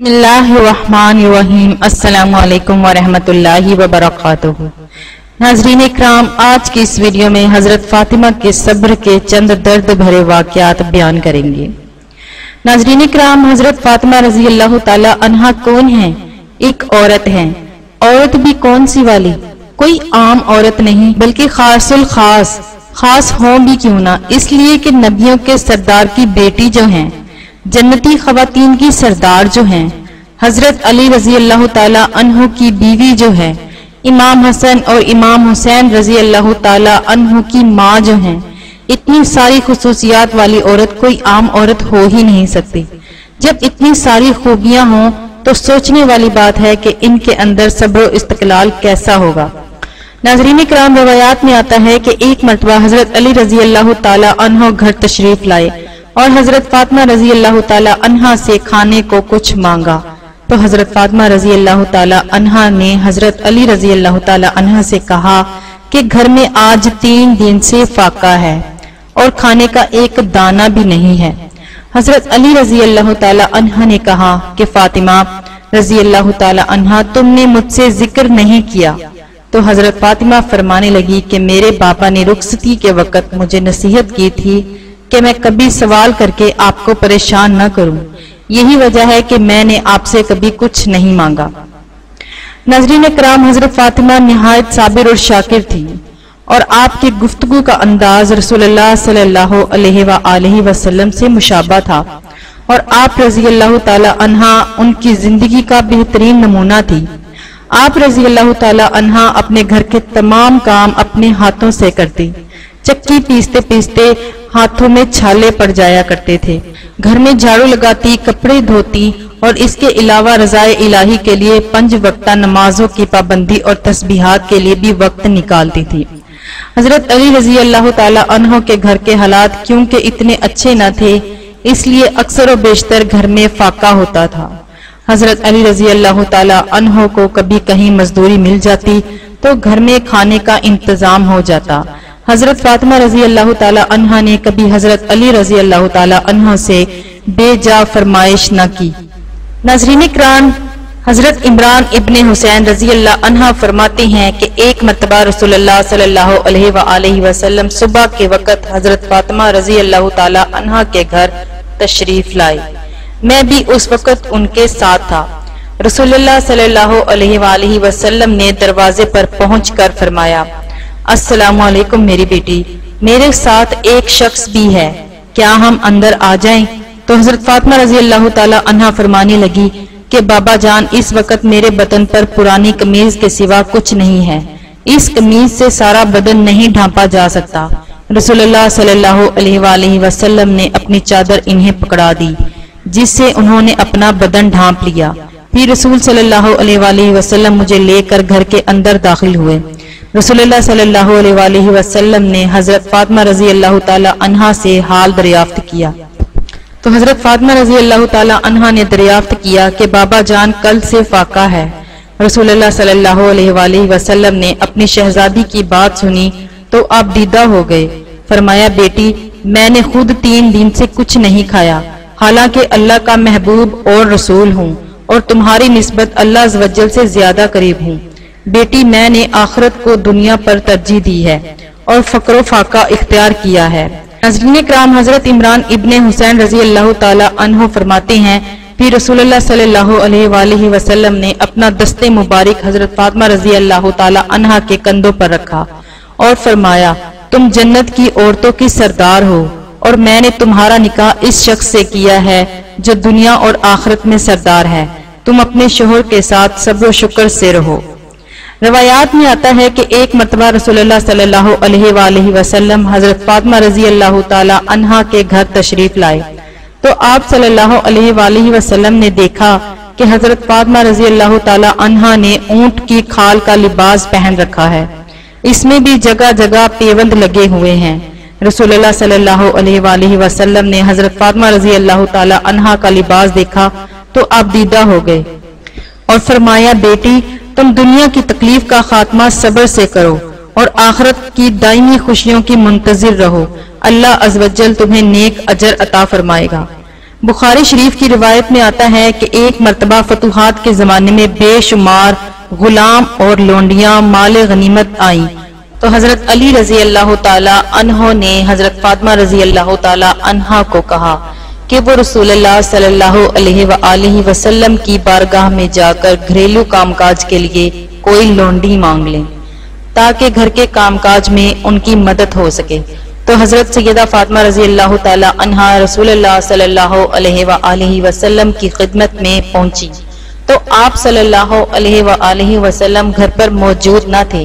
बिस्मिल्लाहिर्रहमानिर्रहीम। अस्सलामुअलैकुम वरहमतुल्लाहि वबरकातुहू। नाज़रीन इकराम, आज की इस वीडियो में हजरत फातिमा के सब्र के चंद दर्द भरे वाक़यात बयान करेंगे। नाज़रीन इकराम, हजरत फातिमा रजी अल्लाह ताला अन्हा कौन है? एक औरत है। औरत भी कौन सी वाली? कोई आम औरत नहीं, बल्कि खासुल खास, खास हों भी क्यों ना, इसलिए कि नबियों के सरदार की बेटी जो हैं, जन्नती खवातीन की सरदार जो हैं, हजरत अली रजी अल्लाह ताला अन्हु की बीवी जो है, इमाम हसन और इमाम हुसैन रजी अल्लाह ताला अन्हु की माँ जो हैं, इतनी सारी खुसूसियात वाली औरत कोई आम औरत हो ही नहीं सकती। जब इतनी सारी खूबियाँ हों तो सोचने वाली बात है कि इनके अंदर सब्र इस्तक़लाल कैसा होगा। नाज़रीन किराम, रवायात में आता है कि एक मरतबा हजरत अली रजी अल्लाह ताला अन्हु घर तशरीफ लाए और हजरत फातिमा रजी अल्लाह ताला अन्हा से खाने को कुछ मांगा, तो हजरत फातिमा रजी अल्लाह ताला अन्हा ने हजरत अली रजी अल्लाह ताला अन्हा से कहा कि घर में आज 3 दिन से फाका है और खाने का एक दाना भी नहीं है। हजरत अली रजी अल्लाह ताला अन्हा ने कहा कि फातिमा रजी अल्लाह ताला अन्हा, तुमने मुझसे जिक्र नहीं किया। तो हजरत फातिमा फरमाने लगी कि मेरे पापा ने रुखसती के वक़्त मुझे नसीहत की थी कि मैं कभी सवाल करके आपको परेशान न करूं, यही वजह है कि मैंने आपसे कभी कुछ नहीं मांगा। नाज़रीन इकराम, हजरत फातिमा निहायत साबिर और शाकिर थी और आपकी गुफ्तगू का अंदाज रसूलुल्लाह सल्लल्लाहु अलैहि वसल्लम से मुशाबा था और आप रजी अल्लाह ताला अन्हा उनकी जिंदगी का बेहतरीन नमूना थी। आप रजी अल्लाह ताला अन्हा अपने घर के तमाम काम अपने हाथों से करती, चक्की पीसते पीसते हाथों में छाले पड़ जाया करते थे, घर में झाड़ू लगाती, कपड़े धोती और इसके अलावा रज़ाए इलाही के लिए 5 वक्ता नमाजों की पाबंदी और तस्बीहात के लिए भी वक्त निकालती थी। हजरत अली रजी अल्लाह ताला अन्हो के घर के हालात क्योंकि इतने अच्छे न थे, इसलिए अक्सर और बेशतर घर में फाका होता था। हजरत अली रजी अल्लाह ताला अन्हो को कभी कहीं मजदूरी मिल जाती तो घर में खाने का इंतजाम हो जाता। हजरत फातिमा रजी अल्लाह ताला अन्हा ने कभी हजरत अली रजी अल्लाह ताला अन्हा से बेजा फरमाइश न की। नाज़रीन किराम, हजरत इमरान इब्ने हुसैन रजी अल्लाह अन्हा फरमाते हैं कि एक मरतबा रसूलुल्लाह सल्लल्लाहु अलैहि वसल्लम सुबह के वक़्त हजरत फातिमा रजी अल्लाह ताला अन्हा के घर तशरीफ लाए। मैं भी उस वक़्त उनके साथ था। रसूलुल्लाह सल्लल्लाहु अलैहि वसल्लम ने दरवाजे पर पहुँच कर फरमाया, अस्सलामुअलैकुम मेरी बेटी, मेरे साथ एक शख्स भी है, क्या हम अंदर आ जाएं? तो हजरत फातिमा रजी अल्लाह ताला अन्हा फरमाने लगी कि बाबा जान, इस वक्त मेरे बदन पर पुरानी कमीज के सिवा कुछ नहीं है, इस कमीज से सारा बदन नहीं ढांपा जा सकता। रसूलुल्लाह सल्लल्लाहु अलैहि वसल्लम ने अपनी चादर इन्हें पकड़ा दी, जिससे उन्होंने अपना बदन ढांप लिया। फिर रसूल सल्लल्लाहु अलैहि वसल्लम मुझे लेकर घर के अंदर दाखिल हुए। रसूलुल्लाह सल्लल्लाहु अलैहि वसल्लम ने हजरत फातिमा रजी अल्लाह ताला अन्हा से हाल दरियाफ्त किया, तो हजरत फातिमा रजी अल्लाह ताला अन्हा ने दरियाफ्त किया कि बाबा जान, कल से फाका है। रसूलुल्लाह सल्लल्लाहु अलैहि वसल्लम ने अपनी शहजादी की बात सुनी तो आप दीदा हो गए। फरमाया, बेटी, मैंने खुद 3 दिन से कुछ नहीं खाया, हालांकि अल्लाह का महबूब और रसूल हूँ और तुम्हारी निस्बत अल्लाह अज़्ज़वजल से ज्यादा करीब हूँ। बेटी, मैंने आखिरत को दुनिया पर तरजीह दी है और फकरो फाका इख्तियार किया है। नाज़रीन इकराम, हजरत इमरान इब्ने हुसैन रजी अल्लाह ताला अन्हो फरमाते हैं, फिर रसूलुल्लाह सल्लल्लाहु अलैहि वसल्लम ने अपना दस्ते मुबारक हजरत फातिमा रजी अल्लाह ताला अन्हा के कंधों पर रखा और फरमाया, तुम जन्नत की औरतों की सरदार हो और मैंने तुम्हारा निकाह इस शख्स से किया है जो दुनिया और आखिरत में सरदार है। तुम अपने शोहर के साथ सब्र शुक्र से रहो। रवायात में आता है कि एक मरतबा रसूलुल्लाह सल्लल्लाहु अलैहि वसल्लम हजरत फातिमा रजी अल्लाह ताला अन्हा के घर तशरीफ लाए, तो आप सल्लल्लाहु अलैहि वसल्लम ने देखा कि हजरत फातिमा रजी अल्लाह ताला अन्हा ने ऊंट की खाल का लिबास पहन रखा है, इसमें भी जगह जगह पेवंद लगे हुए हैं। रसूलुल्लाह सल्लल्लाहु अलैहि वसल्लम ने हजरत फातिमा रजी अल्लाह ताला अन्हा का लिबास देखा तो आप दीदा हो गए और फरमाया, बेटी, तुम दुनिया की तकलीफ का खात्मा सब्र से करो और आखिरत की दायमी खुशियों की मुंतजिर रहो, अल्लाह अज़्ज़वजल तुम्हें नेक अजर अता फरमाएगा। बुखारी शरीफ की रिवायत में आता है कि एक मरतबा फतुहात के ज़माने में बेशुमार गुलाम और लोंडियाँ माल गनीमत आईं तो हजरत अली रजी अल्लाह ताला अन्हो ने हजरत फातिमा रजी अल्लाह ताला अन्हा को कहा कि वो रसूलुल्लाह सल्लल्लाहु अलैहि वसल्लम की बारगाह में जाकर घरेलू कामकाज के लिए कोई लोंडी मांग लें ताकि घर के कामकाज में उनकी मदद हो सके। तो हजरत सैयदा फातिमा रजी अल्लाह ताला अन्हा रसूलुल्लाह सल्लल्लाहु अलैहि वसल्लम की खिदमत में पहुंची तो आप सल्लल्लाहु अलैहि वसल्लम घर पर मौजूद न थे।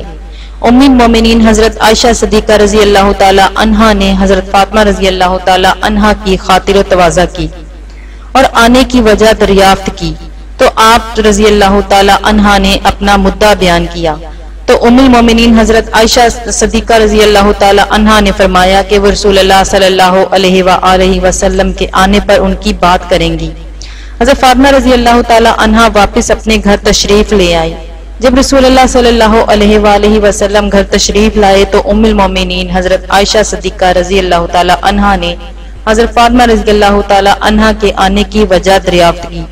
उम्मी मोमिनीन हजरत आयशा सदीका रजी अल्लाह ताला अन्हा ने हजरत फातिमा रजी अल्लाह ताला अन्हा की खातिर तवाज़ा की और आने की वजह दरियाफ्त की तो आप रजी अल्लाह ताला अन्हा ने अपना मुद्दा बयान किया तो उम्मुल मोमिनीन हजरत आयशा सदीका रजी अल्लाह ताला अन्हा ने फरमाया कि वो रसूलुल्लाह सल्लल्लाहु अलैहि वसल्लम के आने पर उनकी बात करेंगी। हजरत फातिमा रजी अल्लाह ताला अन्हा वापस अपने घर तशरीफ ले आई। जब रसूलुल्लाह सल्लल्लाहु अलैहि वसल्लम घर तशरीफ लाए तो उम्मुल मोमिनीन हजरत आयशा सदीका रजी अल्लाह ताला अन्हा ने हजरत फातिमा रजी अल्लाह ताला अन्हा के आने की वजह दरियाफ्त की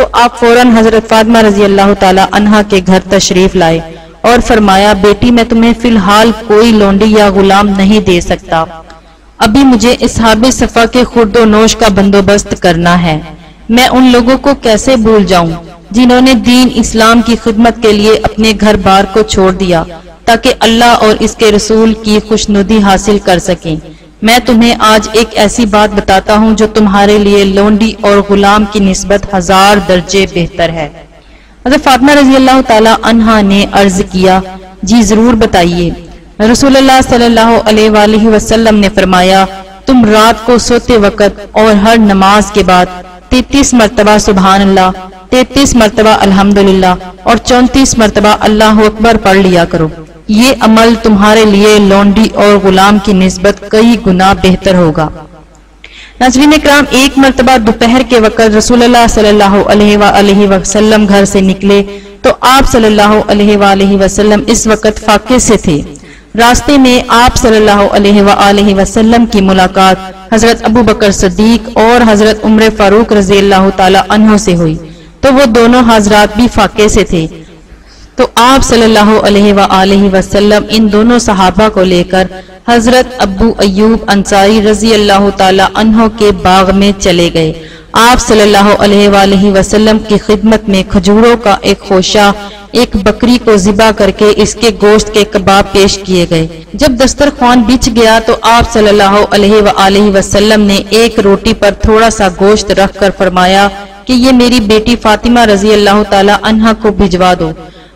तो आप फौरन हजरत फातिमा रजी अल्लाह ताला अन्हा के घर तशरीफ लाए और फरमाया, बेटी मैं तुम्हें फिलहाल कोई लोंडी या गुलाम नहीं दे सकता, अभी मुझे असहाबे सफा के खुर्दोनोश का बंदोबस्त करना है। मैं उन लोगों को कैसे भूल जाऊं जिन्होंने दीन इस्लाम की खिदमत के लिए अपने घर बार को छोड़ दिया ताकि अल्लाह और इसके रसूल की खुशनुदी हासिल कर सकें। मैं तुम्हें आज एक ऐसी बात बताता हूँ जो तुम्हारे लिए लोंडी और गुलाम की निस्बत 1000 दर्जे बेहतर है। हजरत फातिमा रजी अल्लाह ताला अन्हा ने अर्ज किया, जी जरूर बताइए। रसूलुल्लाह सल्लल्लाहु अलैहि वसल्लम ने फरमाया, तुम रात को सोते वक़्त और हर नमाज के बाद 33 मरतबा सुबहान अल्लाह, 33 मरतबा अल्हम्दुलिल्लाह और 34 मरतबा अल्लाह अकबर पढ़ लिया करो। ये अमल तुम्हारे लिए लोंडी और गुलाम की निस्बत कई गुना बेहतर होगा। नाज़रीन इकराम, एक मरतबा दोपहर के वक़्त रसूलुल्लाह सल्लल्लाहु अलैहि वसल्लम घर से निकले तो आप सल्लल्लाहु अलैहि वसल्लम इस वक़्त फाके से थे। रास्ते में आप सल्लल्लाहु अलैहि वसल्लम की मुलाकात हजरत अबू बकर सदीक और हजरत उम्र फारूक रजी अल्लाह ताला अन्हों से हुई तो वो दोनों हजरात भी फाके से थे। तो आप सल्लल्लाहु अलैहि वसल्लम इन दोनों सहाबा को लेकर हजरत अबू अय्यूब अंसारी रजी अल्लाह ताला अन्हों के बाग में चले गए। आप सल्लल्लाहु अलैहि वसल्लम की खिदमत में खजूरों का एक खोशा, एक बकरी को ज़िबा करके इसके गोश्त के कबाब पेश किए गए। जब दस्तरखान बिछ गया तो आप सल्लल्लाहु अलैहि वसल्लम ने एक रोटी पर थोड़ा सा गोश्त रख कर फरमाया कि ये मेरी बेटी फातिमा रजी अल्लाह ताला अन्हा को भिजवा दो,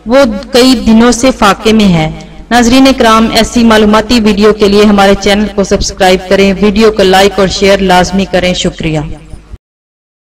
वो कई दिनों से फाके में है। नाजरीन इकराम, ऐसी मालूमाती वीडियो के लिए हमारे चैनल को सब्सक्राइब करें, वीडियो को लाइक और शेयर लाजमी करें। शुक्रिया।